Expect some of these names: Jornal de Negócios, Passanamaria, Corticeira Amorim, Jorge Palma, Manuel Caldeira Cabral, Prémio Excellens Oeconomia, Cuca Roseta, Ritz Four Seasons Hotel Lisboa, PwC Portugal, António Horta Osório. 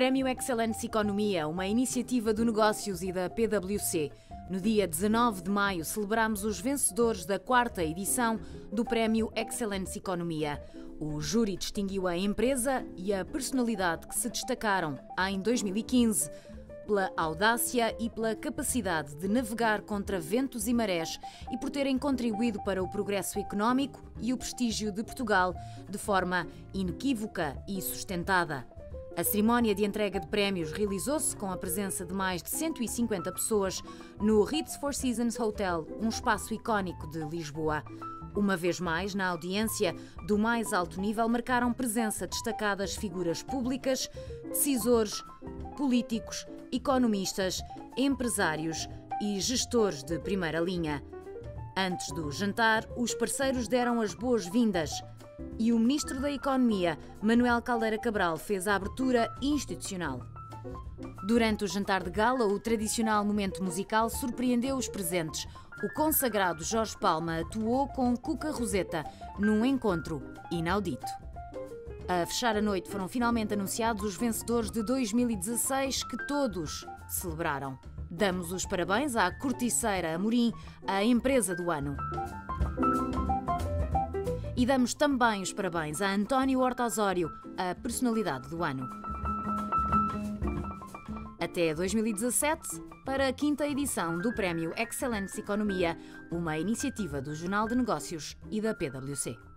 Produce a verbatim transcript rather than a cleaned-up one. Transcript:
Prémio Excellens Oeconomia, uma iniciativa do Negócios e da P W C. No dia dezanove de maio, celebramos os vencedores da quarta edição do Prémio Excellens Oeconomia. O júri distinguiu a empresa e a personalidade que se destacaram em dois mil e quinze pela audácia e pela capacidade de navegar contra ventos e marés e por terem contribuído para o progresso económico e o prestígio de Portugal de forma inequívoca e sustentada. A cerimónia de entrega de prémios realizou-se com a presença de mais de cento e cinquenta pessoas no Ritz Four Seasons Hotel, um espaço icónico de Lisboa. Uma vez mais, na audiência do mais alto nível, marcaram presença destacadas figuras públicas, decisores, políticos, economistas, empresários e gestores de primeira linha. Antes do jantar, os parceiros deram as boas-vindas. E o Ministro da Economia, Manuel Caldeira Cabral, fez a abertura institucional. Durante o jantar de gala, o tradicional momento musical surpreendeu os presentes. O consagrado Jorge Palma atuou com Cuca Roseta num encontro inaudito. A fechar a noite foram finalmente anunciados os vencedores de dois mil e dezasseis, que todos celebraram. Damos os parabéns à Corticeira Amorim, a empresa do ano. E damos também os parabéns a António Horta Osório, a personalidade do ano. Até dois mil e dezassete, para a quinta edição do Prémio Excellens Oeconomia, uma iniciativa do Jornal de Negócios e da P W C.